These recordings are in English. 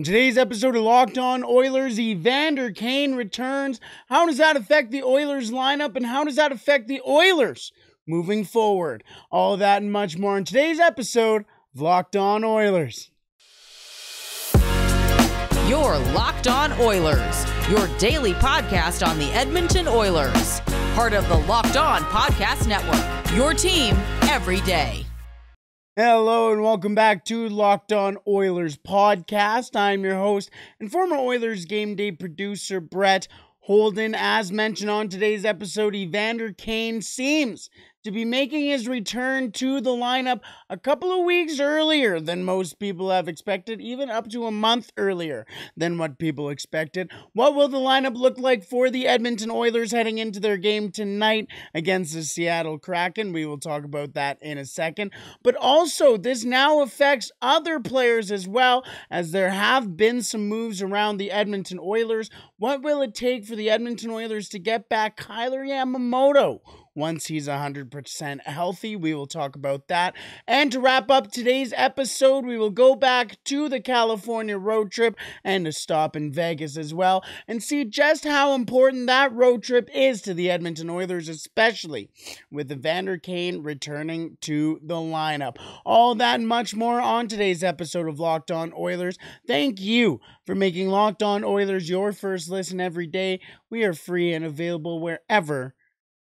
In today's episode of Locked On Oilers, Evander Kane returns. How does that affect the Oilers lineup, and how does that affect the Oilers moving forward? All that and much more in today's episode of Locked On Oilers. Your Locked On Oilers, your daily podcast on the Edmonton Oilers. Part of the Locked On Podcast Network, your team every day. Hello and welcome back to Locked On Oilers Podcast. I'm your host and former Oilers Game Day producer, Brett Holden. As mentioned on today's episode, Evander Kane seems to be making his return to the lineup a couple of weeks earlier than most people have expected, even up to a month earlier than what people expected. What will the lineup look like for the Edmonton Oilers heading into their game tonight against the Seattle Kraken? We will talk about that in a second. But also, this now affects other players as well, as there have been some moves around the Edmonton Oilers. What will it take for the Edmonton Oilers to get back Kailer Yamamoto once he's 100% healthy? We will talk about that. And to wrap up today's episode, we will go back to the California road trip and a stop in Vegas as well, and see just how important that road trip is to the Edmonton Oilers, especially with Evander Kane returning to the lineup. All that and much more on today's episode of Locked On Oilers. Thank you for making Locked On Oilers your first listen every day. We are free and available wherever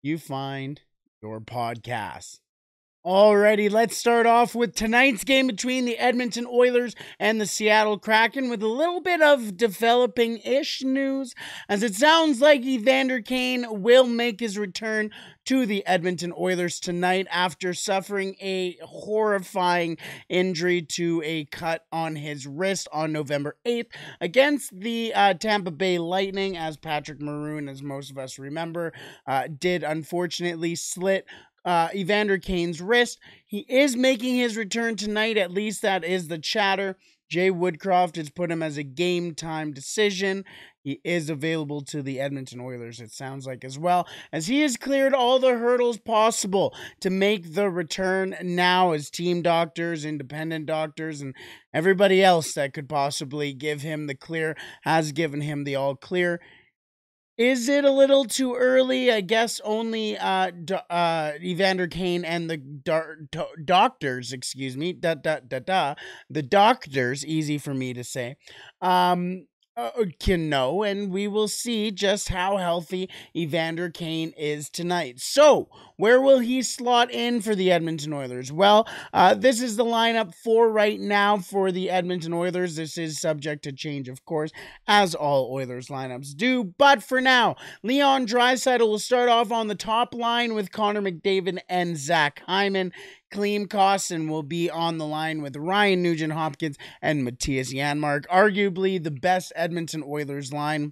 you find your podcast. Alrighty, let's start off with tonight's game between the Edmonton Oilers and the Seattle Kraken with a little bit of developing-ish news, as it sounds like Evander Kane will make his return to the Edmonton Oilers tonight after suffering a horrifying injury to a cut on his wrist on November 8th against the Tampa Bay Lightning, as Patrick Maroon, as most of us remember, did unfortunately slit Evander Kane's wrist. He is making his return tonight, at least that is the chatter. Jay Woodcroft has put him as a game time decision. He is available to the Edmonton Oilers, it sounds like, as well, as he has cleared all the hurdles possible to make the return now, as team doctors, independent doctors, and everybody else that could possibly give him the clear has given him the all clear. Is it a little too early? I guess only Evander Kane and the doctors, excuse me, the doctors, easy for me to say, can know, and we will see just how healthy Evander Kane is tonight. So, where will he slot in for the Edmonton Oilers? Well, this is the lineup for right now for the Edmonton Oilers. This is subject to change, of course, as all Oilers lineups do. But for now, Leon Draisaitl will start off on the top line with Connor McDavid and Zach Hyman. Klim Kostin will be on the line with Ryan Nugent-Hopkins and Matthias Janmark, arguably the best Edmonton Oilers line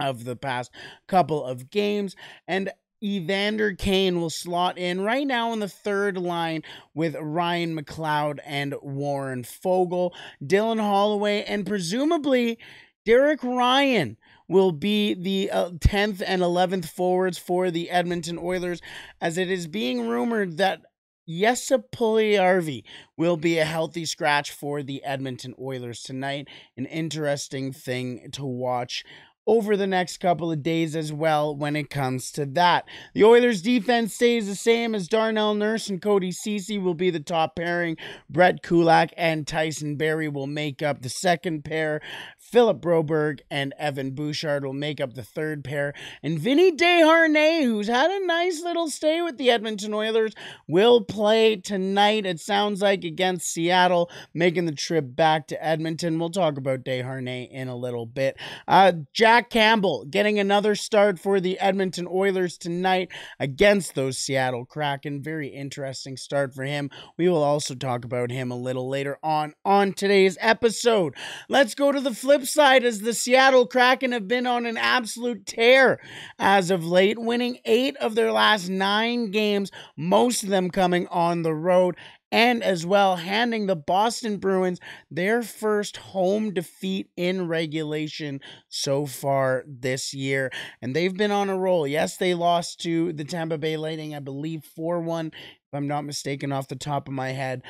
of the past couple of games. And Evander Kane will slot in right now on the third line with Ryan McLeod and Warren Foegele. Dylan Holloway and presumably Derek Ryan will be the 10th and 11th forwards for the Edmonton Oilers, as it is being rumored that Jesse Puljujärvi will be a healthy scratch for the Edmonton Oilers tonight. An interesting thing to watch over the next couple of days as well when it comes to that. The Oilers' defense stays the same, as Darnell Nurse and Cody Ceci will be the top pairing. Brett Kulak and Tyson Berry will make up the second pair. Philip Broberg and Evan Bouchard will make up the third pair. And Vinny Desharnais, who's had a nice little stay with the Edmonton Oilers, will play tonight, it sounds like, against Seattle, making the trip back to Edmonton. We'll talk about Desharnais in a little bit. Jack Campbell getting another start for the Edmonton Oilers tonight against those Seattle Kraken. Very interesting start for him. We will also talk about him a little later on today's episode. Let's go to the flip side, as the Seattle Kraken have been on an absolute tear as of late, winning 8 of their last 9 games, most of them coming on the road, and as well handing the Boston Bruins their first home defeat in regulation so far this year. And they've been on a roll. Yes, they lost to the Tampa Bay Lightning, I believe 4-1. If I'm not mistaken off the top of my head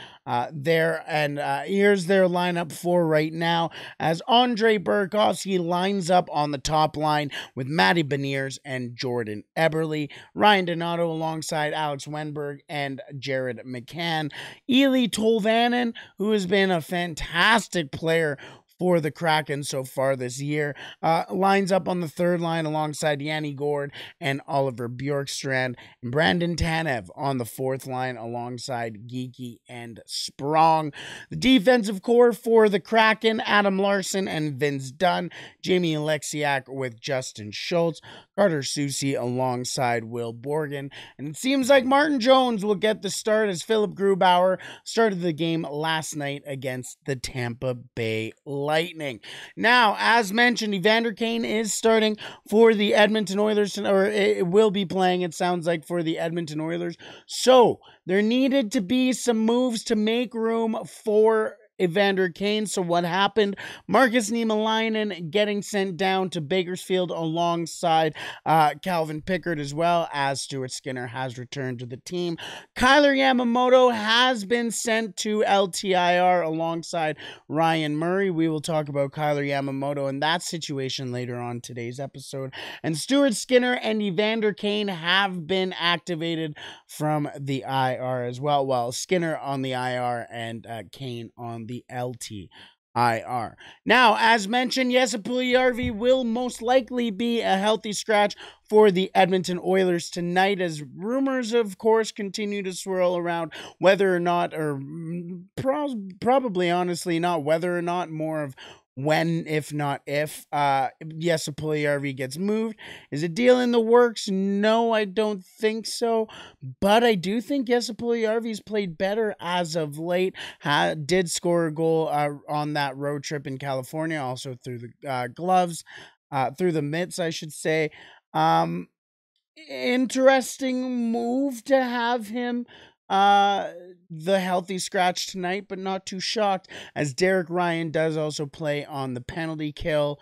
there. And here's their lineup for right now, as Andre Burakovsky lines up on the top line with Matty Beniers and Jordan Eberle, Ryan Donato alongside Alex Wenberg and Jared McCann. Eli Tolvanen, who has been a fantastic player for the Kraken so far this year, lines up on the third line alongside Yanni Gourde and Oliver Bjorkstrand, and Brandon Tanev on the fourth line alongside Geekie and Sprong. The defensive core for the Kraken, Adam Larson and Vince Dunn, Jamie Alexiak with Justin Schultz, Carter Soucy alongside Will Borgen, and it seems like Martin Jones will get the start, as Philip Grubauer started the game last night against the Tampa Bay Lightning. Now, as mentioned, Evander Kane is starting for the Edmonton Oilers, or it will be playing, it sounds like, for the Edmonton Oilers. So there needed to be some moves to make room for Evander Kane. So what happened? Markus Niemelainen getting sent down to Bakersfield alongside Calvin Pickard, as well as Stuart Skinner has returned to the team. Kailer Yamamoto has been sent to LTIR alongside Ryan Murray. We will talk about Kailer Yamamoto and that situation later on today's episode. And Stuart Skinner and Evander Kane have been activated from the IR as well. Well, Skinner on the IR and Kane on the LTIR. Now, as mentioned, Jesse Puljujärvi will most likely be a healthy scratch for the Edmonton Oilers tonight, as rumors, of course, continue to swirl around whether or not, or probably, honestly, not whether or not, more of when, if not if, Jesse Puljujärvi gets moved. Is a deal in the works? No, I don't think so. But I do think Jesse Puljujärvi's played better as of late. Did score a goal on that road trip in California, also through the gloves, through the mitts, I should say. Interesting move to have him the healthy scratch tonight, but not too shocked, as Derek Ryan does also play on the penalty kill.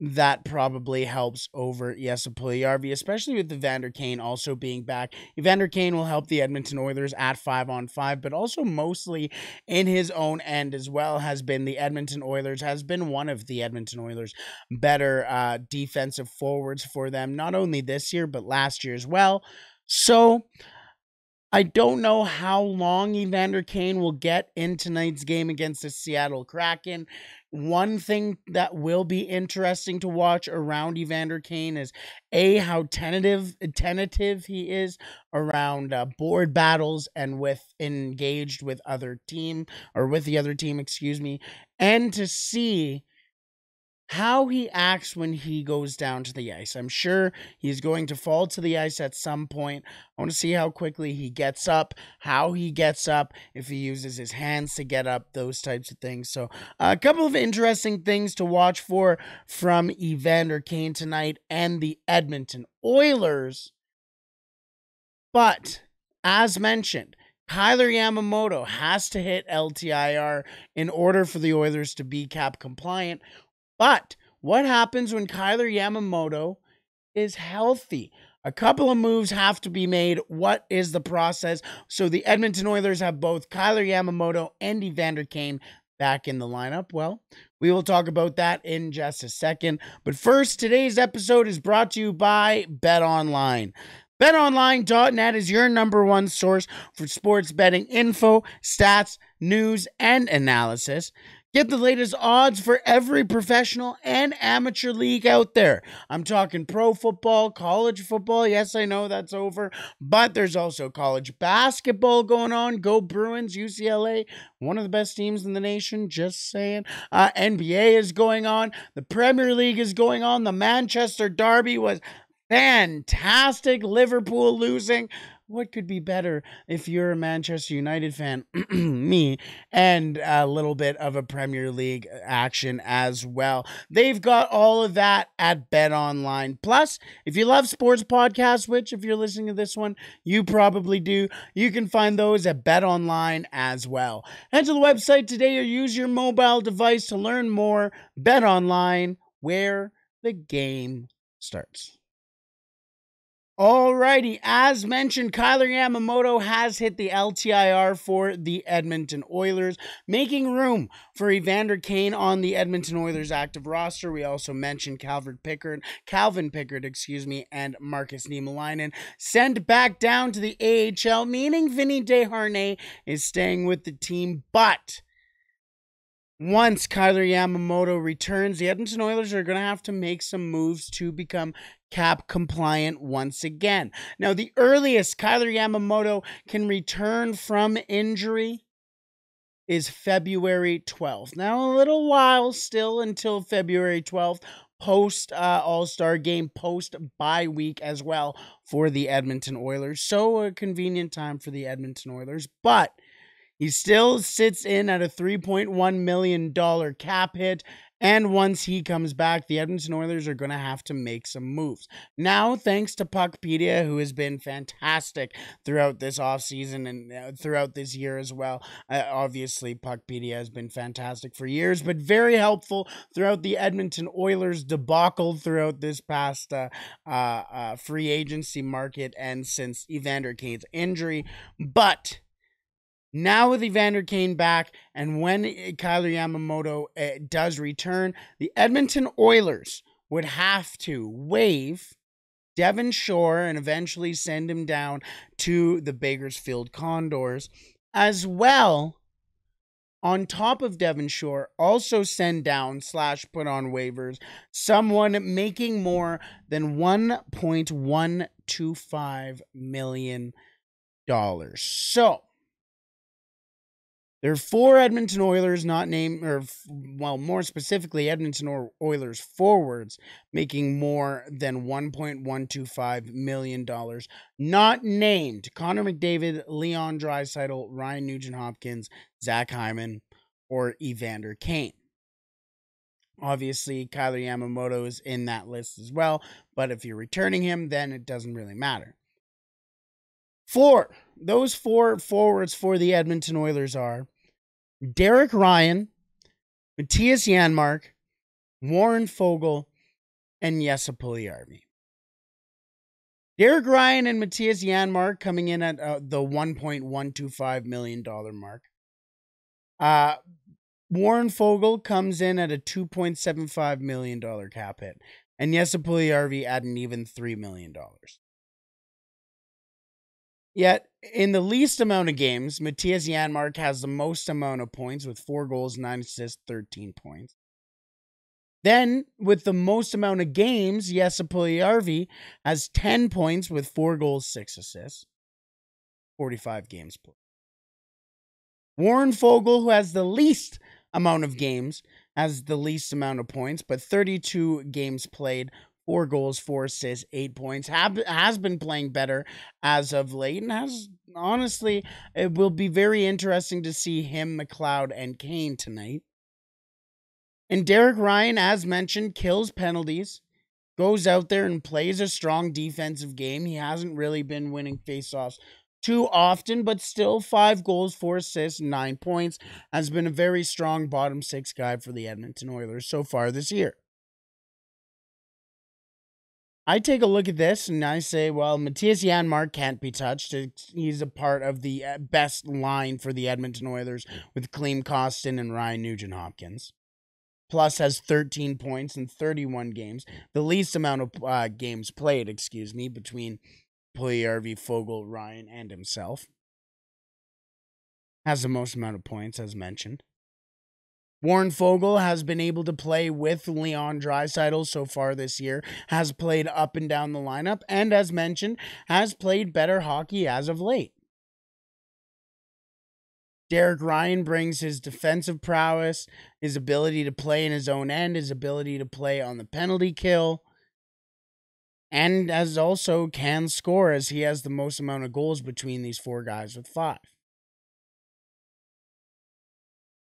That probably helps over Jesse Puljujärvi, especially with Evander Kane also being back. Evander Kane will help the Edmonton Oilers at 5-on-5, but also mostly in his own end as well. Has been one of the Edmonton Oilers' better defensive forwards for them, not only this year, but last year as well. So I don't know how long Evander Kane will get in tonight's game against the Seattle Kraken. One thing that will be interesting to watch around Evander Kane is, A, how tentative he is around board battles and engaged with the other team, and to see how he acts when he goes down to the ice. I'm sure he's going to fall to the ice at some point. I want to see how quickly he gets up, if he uses his hands to get up, those types of things. So a couple of interesting things to watch for from Evander Kane tonight and the Edmonton Oilers. But as mentioned, Kailer Yamamoto has to hit LTIR in order for the Oilers to be cap compliant. But what happens when Kailer Yamamoto is healthy? A couple of moves have to be made. What is the process? So the Edmonton Oilers have both Kailer Yamamoto and Evander Kane back in the lineup. Well, we will talk about that in just a second. But first, today's episode is brought to you by BetOnline. BetOnline.net is your #1 source for sports betting info, stats, news, and analysis. Get the latest odds for every professional and amateur league out there. I'm talking pro football, college football. Yes, I know that's over, but there's also college basketball going on. Go Bruins, UCLA, one of the best teams in the nation, just saying. NBA is going on. The Premier League is going on. The Manchester Derby was fantastic. Liverpool losing. What could be better if you're a Manchester United fan, me, and a little bit of a Premier League action as well. They've got all of that at BetOnline. Plus, if you love sports podcasts, which if you're listening to this one, you probably do, you can find those at BetOnline as well. Head to the website today or use your mobile device to learn more. BetOnline, where the game starts. Alrighty, as mentioned, Kailer Yamamoto has hit the LTIR for the Edmonton Oilers, making room for Evander Kane on the Edmonton Oilers active roster. We also mentioned Calvin Pickard, and Markus Niemelainen sent back down to the AHL, meaning Vinny Desharnais is staying with the team, but once Kailer Yamamoto returns, the Edmonton Oilers are going to have to make some moves to become cap compliant once again. Now, the earliest Kailer Yamamoto can return from injury is February 12th. Now, a little while still until February 12th, post-All-Star game, post-bye week as well for the Edmonton Oilers. So, a convenient time for the Edmonton Oilers, but he still sits in at a $3.1 million cap hit, and once he comes back, the Edmonton Oilers are going to have to make some moves. Now, thanks to Puckpedia, who has been fantastic throughout this offseason and throughout this year as well. Obviously, Puckpedia has been fantastic for years, but very helpful throughout the Edmonton Oilers debacle throughout this past free agency market and since Evander Kane's injury, but now with Evander Kane back, and when Kailer Yamamoto does return, the Edmonton Oilers would have to waive Devon Shore and eventually send him down to the Bakersfield Condors. As well, on top of Devon Shore, also send down / put on waivers someone making more than $1.125 million. So there are four Edmonton Oilers not named, or well, more specifically, Edmonton Oilers forwards making more than $1.125 million. Not named Connor McDavid, Leon Draisaitl, Ryan Nugent-Hopkins, Zach Hyman, or Evander Kane. Obviously, Kailer Yamamoto is in that list as well, but if you're returning him, then it doesn't really matter. Those four forwards for the Edmonton Oilers are Derek Ryan, Matthias Janmark, Warren Foegele, and Jesse Puljujärvi. Derek Ryan and Matthias Janmark coming in at the $1.125 million mark. Warren Foegele comes in at a $2.75 million cap hit, and Jesse Puljujärvi at an even $3 million. Yet, in the least amount of games, Matthias Janmark has the most amount of points with 4 goals, 9 assists, 13 points. Then, with the most amount of games, Jesse Puljujärvi has 10 points with 4 goals, 6 assists, 45 games played. Warren Foegele, who has the least amount of games, has the least amount of points, but 32 games played, 4 goals, 4 assists, 8 points, has been playing better as of late, and has, honestly, it will be very interesting to see him, McLeod, and Kane tonight. And Derek Ryan, as mentioned, kills penalties, goes out there and plays a strong defensive game. He hasn't really been winning faceoffs too often, but still 5 goals, 4 assists, 9 points, has been a very strong bottom 6 guy for the Edmonton Oilers so far this year. I take a look at this and I say, well, Matthias Janmark can't be touched. He's a part of the best line for the Edmonton Oilers with Klim Kostin and Ryan Nugent-Hopkins. Plus has 13 points in 31 games. The least amount of games played, between Puljujärvi, Foegele, Ryan, and himself. Has the most amount of points, as mentioned. Warren Foegele has been able to play with Leon Draisaitl so far this year, has played up and down the lineup, and as mentioned, has played better hockey as of late. Derek Ryan brings his defensive prowess, his ability to play in his own end, his ability to play on the penalty kill, and as also can score as he has the most amount of goals between these four guys with 5.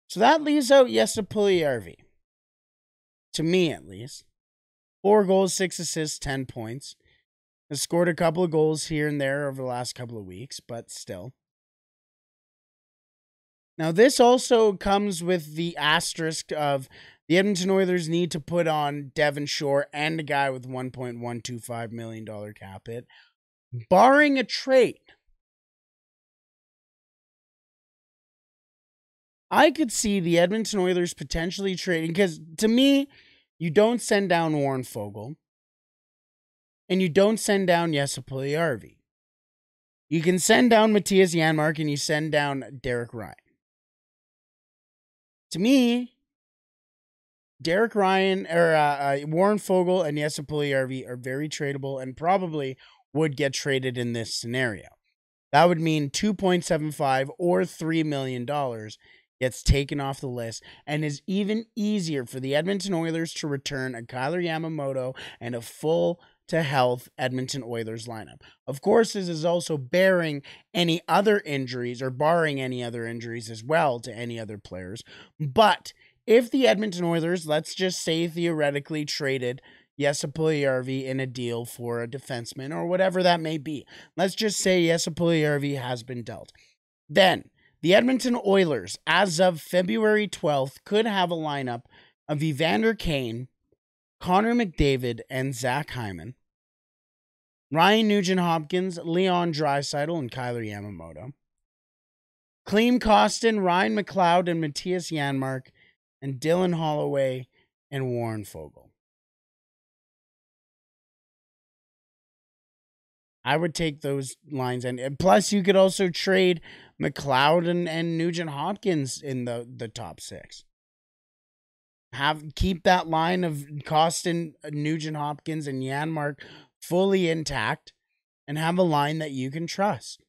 So that leaves out Jesse Puljujärvi, to me at least. 4 goals, 6 assists, 10 points. Has scored a couple of goals here and there over the last couple of weeks, but still. Now this also comes with the asterisk of the Edmonton Oilers need to put on Devon Shore and a guy with $1.125 million cap hit barring a trade, I could see the Edmonton Oilers potentially trading, because to me, you don't send down Warren Foegele and you don't send down Jesse Puljujärvi. You can send down Matthias Janmark and you send down Derek Ryan. To me, Derek Ryan or Warren Foegele and Jesse Puljujärvi are very tradable and probably would get traded in this scenario. That would mean $2.75 or $3 million gets taken off the list, and is even easier for the Edmonton Oilers to return a Kailer Yamamoto and a full to health Edmonton Oilers lineup. Of course, this is also barring any other injuries as well to any other players. But if the Edmonton Oilers, let's just say theoretically, traded Jesse Puljujärvi in a deal for a defenseman or whatever that may be, let's just say Jesse Puljujärvi has been dealt, then the Edmonton Oilers, as of February 12th, could have a lineup of Evander Kane, Connor McDavid, and Zach Hyman, Ryan Nugent-Hopkins, Leon Draisaitl, and Kailer Yamamoto, Klim Kostin, Ryan McLeod, and Matthias Janmark, and Dylan Holloway, and Warren Foegele. I would take those lines, and plus you could also trade McLeod and Nugent-Hopkins in the top six. Keep that line of Kostin, Nugent-Hopkins, and Janmark fully intact, and have a line that you can trust.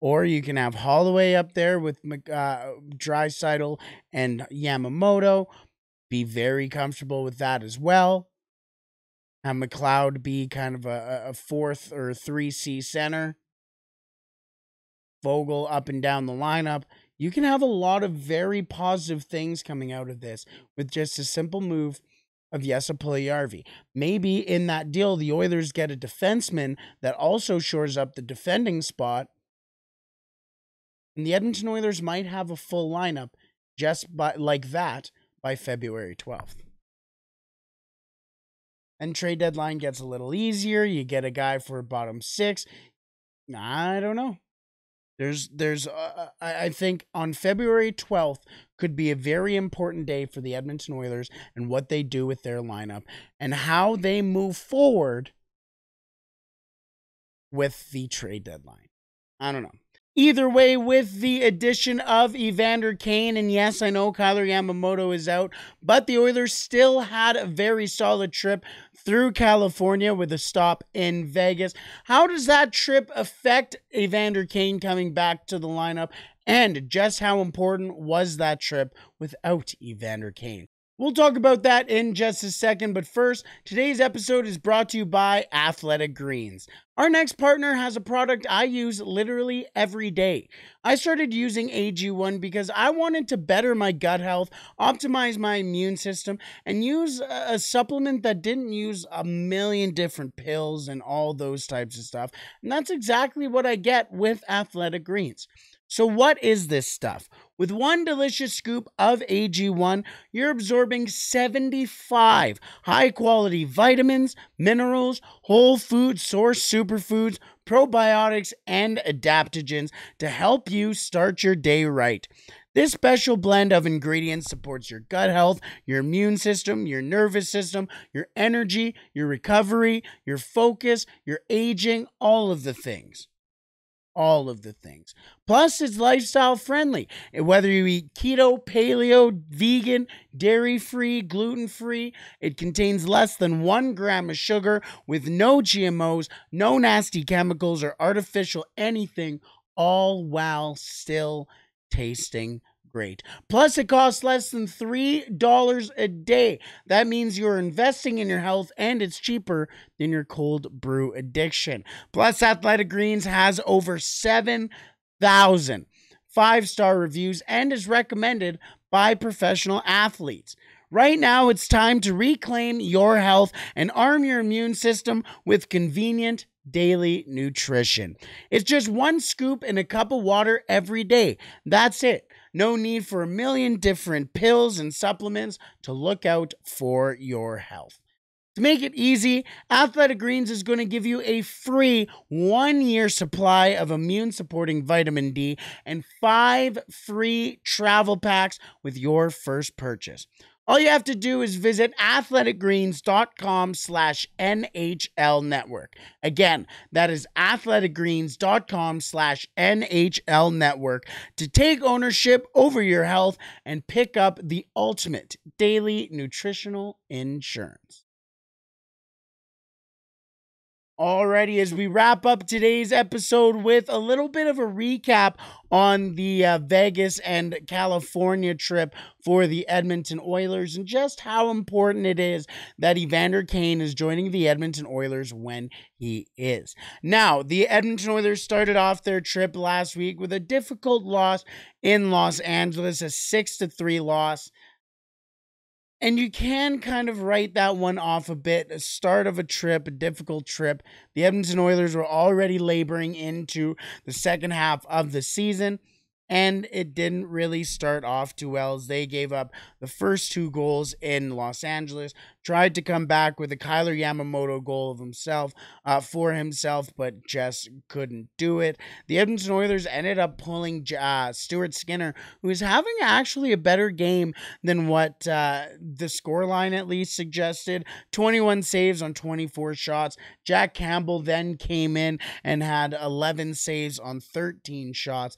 Or you can have Holloway up there with Draisaitl and Yamamoto. Be very comfortable with that as well. Have McLeod be kind of a fourth or 3C center. Foegele up and down the lineup. You can have a lot of very positive things coming out of this with just a simple move of Jesse Puljujärvi. Maybe in that deal, the Oilers get a defenseman that also shores up the defending spot. And the Edmonton Oilers might have a full lineup just by February 12th. And trade deadline gets a little easier. You get a guy for bottom six. I don't know. I think on February 12th could be a very important day for the Edmonton Oilers and what they do with their lineup and how they move forward with the trade deadline. I don't know. Either way, with the addition of Evander Kane, and yes, I know Kailer Yamamoto is out, but the Oilers still had a very solid trip through California with a stop in Vegas. How does that trip affect Evander Kane coming back to the lineup? And just how important was that trip without Evander Kane? We'll talk about that in just a second, but first, today's episode is brought to you by Athletic Greens. Our next partner has a product I use literally every day. I started using AG1 because I wanted to better my gut health, optimize my immune system, and use a supplement that didn't use a million different pills and all those types of stuff. And that's exactly what I get with Athletic Greens. So what is this stuff? With one delicious scoop of AG1, you're absorbing 75 high-quality vitamins, minerals, whole food source superfoods, probiotics, and adaptogens to help you start your day right. This special blend of ingredients supports your gut health, your immune system, your nervous system, your energy, your recovery, your focus, your aging, all of the things. All of the things. Plus, it's lifestyle friendly. And whether you eat keto, paleo, vegan, dairy-free, gluten-free, it contains less than 1 gram of sugar with no GMOs, no nasty chemicals or artificial anything, all while still tasting great. Plus, it costs less than $3 a day. That means you're investing in your health, and it's cheaper than your cold brew addiction. Plus, Athletic Greens has over 7,000 five-star reviews and is recommended by professional athletes. Right now, it's time to reclaim your health and arm your immune system with convenient daily nutrition. It's just one scoop in a cup of water every day. That's it. No need for a million different pills and supplements to look out for your health. To make it easy, Athletic Greens is going to give you a free one-year supply of immune-supporting vitamin D and 5 free travel packs with your first purchase. All you have to do is visit athleticgreens.com/NHL Network. Again, that is athleticgreens.com/NHL Network to take ownership over your health and pick up the ultimate daily nutritional insurance. Alrighty, as we wrap up today's episode with a little bit of a recap on the Vegas and California trip for the Edmonton Oilers and just how important it is that Evander Kane is joining the Edmonton Oilers when he is. Now, the Edmonton Oilers started off their trip last week with a difficult loss in Los Angeles, a 6-3 loss. And you can kind of write that one off a bit. A start of a trip, a difficult trip. The Edmonton Oilers were already laboring into the second half of the season, and it didn't really start off too well as they gave up the first 2 goals in Los Angeles. Tried to come back with a Kailer Yamamoto goal of himself for himself, but just couldn't do it. The Edmonton Oilers ended up pulling Stuart Skinner, who is having actually a better game than what the scoreline at least suggested. 21 saves on 24 shots. Jack Campbell then came in and had 11 saves on 13 shots.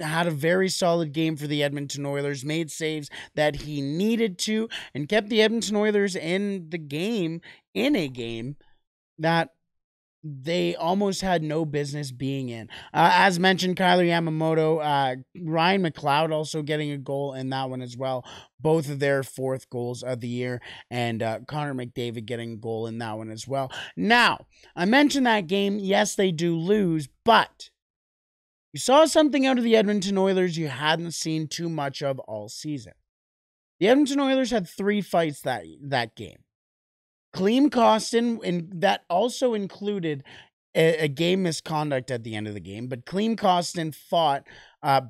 Had a very solid game for the Edmonton Oilers, made saves that he needed to, and kept the Edmonton Oilers in the game, in a game that they almost had no business being in. As mentioned, Kailer Yamamoto, Ryan McLeod also getting a goal in that one as well. Both of their 4th goals of the year, and Connor McDavid getting a goal in that one as well. Now, I mentioned that game. Yes, they do lose, but you saw something out of the Edmonton Oilers you hadn't seen too much of all season. The Edmonton Oilers had 3 fights that game. Klim Kostin, and that also included a game misconduct at the end of the game, but Klim Kostin fought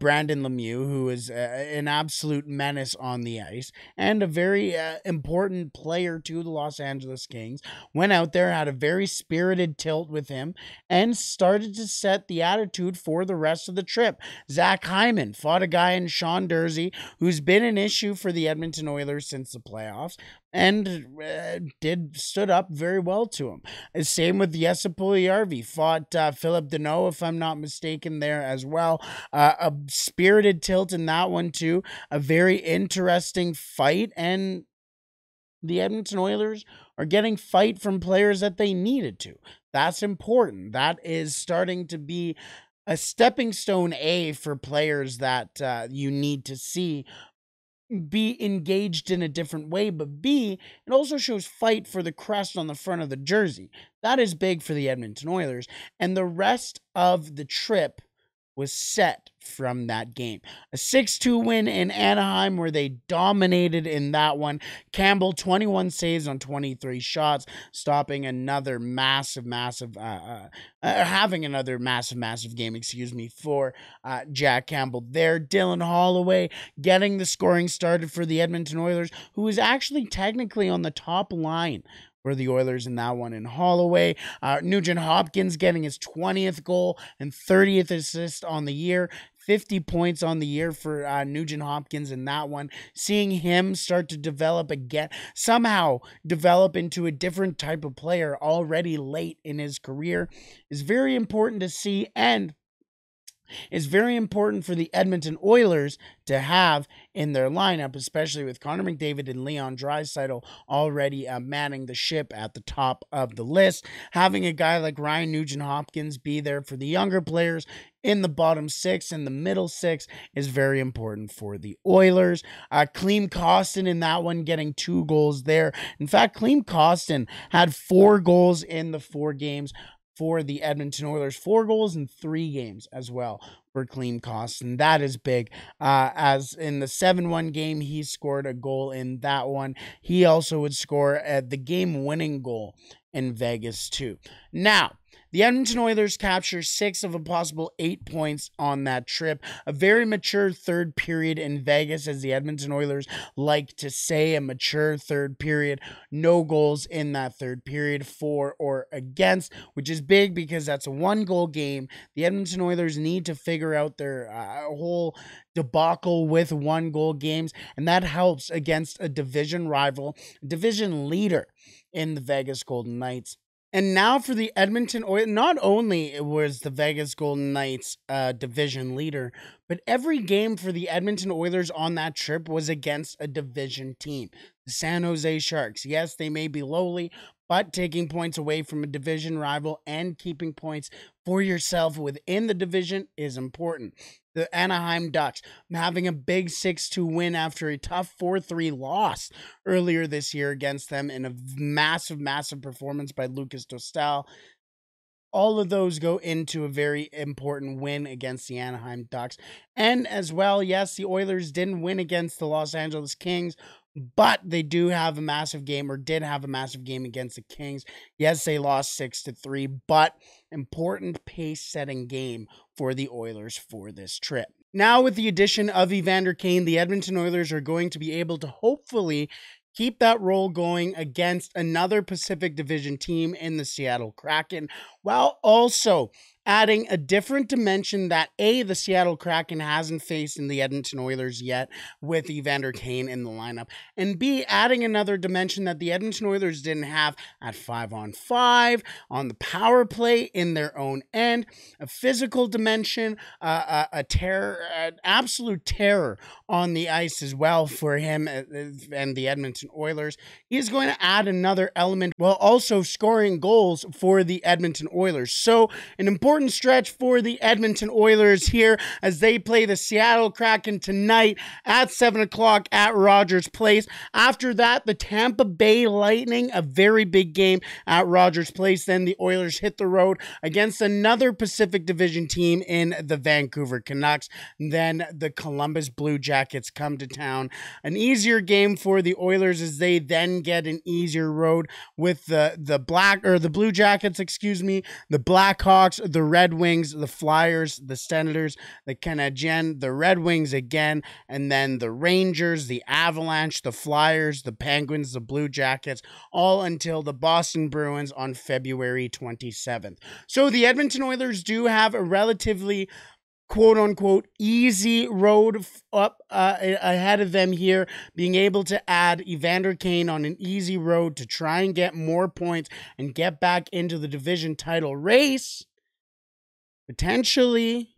Brandon Lemieux, who is an absolute menace on the ice and a very important player to the Los Angeles Kings. Went out there, had a very spirited tilt with him, and started to set the attitude for the rest of the trip. Zach Hyman fought a guy in Sean Durzi, who's been an issue for the Edmonton Oilers since the playoffs, and stood up very well to him. Same with Jesse Puljujärvi, fought Philip Deneau, if I'm not mistaken, there as well. A spirited tilt in that one too. A very interesting fight, and the Edmonton Oilers are getting fight from players that they needed to. That's important. That is starting to be a stepping stone for players that you need to see be engaged in a different way, but B, it also shows fight for the crest on the front of the jersey. That is big for the Edmonton Oilers, and the rest of the trip was set from that game. A 6-2 win in Anaheim, where they dominated in that one. Campbell, 21 saves on 23 shots, stopping another having another massive game, excuse me, for Jack Campbell there. Dylan Holloway getting the scoring started for the Edmonton Oilers, who is actually technically on the top line for the Oilers in that one in Holloway. Nugent-Hopkins getting his 20th goal and 30th assist on the year. 50 points on the year for Nugent-Hopkins in that one. Seeing him start to develop again, somehow develop into a different type of player already late in his career, is very important to see, and it's very important for the Edmonton Oilers to have in their lineup, especially with Connor McDavid and Leon Draisaitl already manning the ship at the top of the list. Having a guy like Ryan Nugent-Hopkins be there for the younger players in the bottom 6 and the middle 6 is very important for the Oilers. Klim Kostin in that one getting 2 goals there. In fact, Klim Kostin had 4 goals in the 4 games for the Edmonton Oilers. 4 goals in 3 games as well for Klim Kostin. That is big. As in the 7-1 game, he scored a goal in that one. He also would score the game-winning goal in Vegas too. Now, The Edmonton Oilers capture 6 of a possible 8 points on that trip. A very mature third period in Vegas, as the Edmonton Oilers like to say, a mature third period. No goals in that third period, for or against, which is big because that's a one-goal game. The Edmonton Oilers need to figure out their whole debacle with one-goal games, and that helps against a division rival, division leader in the Vegas Golden Knights. And now for the Edmonton Oilers, not only was the Vegas Golden Knights division leader, but every game for the Edmonton Oilers on that trip was against a division team. The San Jose Sharks, yes, they may be lowly, but taking points away from a division rival and keeping points for yourself within the division is important. The Anaheim Ducks having a big 6-2 win after a tough 4-3 loss earlier this year against them in a massive, massive performance by Lucas Dostal. All of those go into a very important win against the Anaheim Ducks. And as well, yes, the Oilers didn't win against the Los Angeles Kings, but they do have a massive game, or did have a massive game, against the Kings. Yes, they lost 6-3, but important pace-setting game for the Oilers for this trip. Now, with the addition of Evander Kane, the Edmonton Oilers are going to be able to hopefully keep that role going against another Pacific Division team in the Seattle Kraken, while also adding a different dimension that, A, the Seattle Kraken hasn't faced in the Edmonton Oilers yet with Evander Kane in the lineup, and B, adding another dimension that the Edmonton Oilers didn't have at 5-on-5, on the power play in their own end, a physical dimension, a terror, an absolute terror on the ice as well for him and the Edmonton Oilers. He's going to add another element while also scoring goals for the Edmonton Oilers. So an important stretch for the Edmonton Oilers here as they play the Seattle Kraken tonight at 7 o'clock at Rogers Place. After that, the Tampa Bay Lightning, a very big game at Rogers Place. Then the Oilers hit the road against another Pacific Division team in the Vancouver Canucks. Then the Columbus Blue Jackets come to town. An easier game for the Oilers as they then get an easier road with the Blue Jackets, the Blackhawks, the Red Wings, the Flyers, the Senators, the Canadiens, the Red Wings again, and then the Rangers, the Avalanche, the Flyers, the Penguins, the Blue Jackets, all until the Boston Bruins on February 27th. So the Edmonton Oilers do have a relatively quote-unquote easy road up ahead of them here, being able to add Evander Kane on an easy road to try and get more points and get back into the division title race. Potentially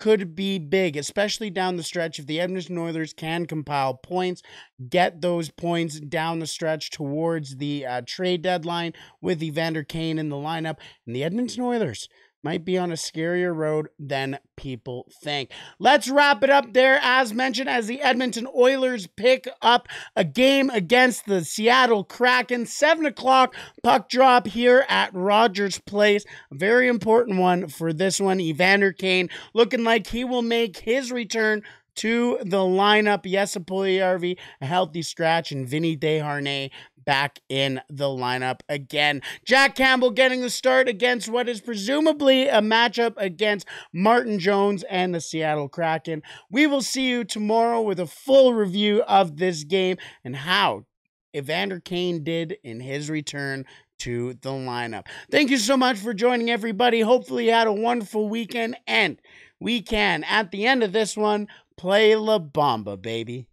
could be big, especially down the stretch if the Edmonton Oilers can compile points, get those points down the stretch towards the trade deadline with Evander Kane in the lineup. And the Edmonton Oilers might be on a scarier road than people think. Let's wrap it up there. As mentioned, as the Edmonton Oilers pick up a game against the Seattle Kraken, 7 o'clock puck drop here at Rogers Place. A very important one for this one. Evander Kane looking like he will make his return to the lineup. Jesse Puljujärvi, a healthy scratch, and Vinny Desharnais back in the lineup again. Jack Campbell getting the start against what is presumably a matchup against Martin Jones and the Seattle Kraken. We will see you tomorrow with a full review of this game and how Evander Kane did in his return to the lineup. Thank you so much for joining, everybody. Hopefully you had a wonderful weekend, and we can, at the end of this one, play La Bomba, baby.